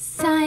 Sign